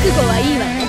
悟はいいわね。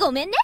ごめんね。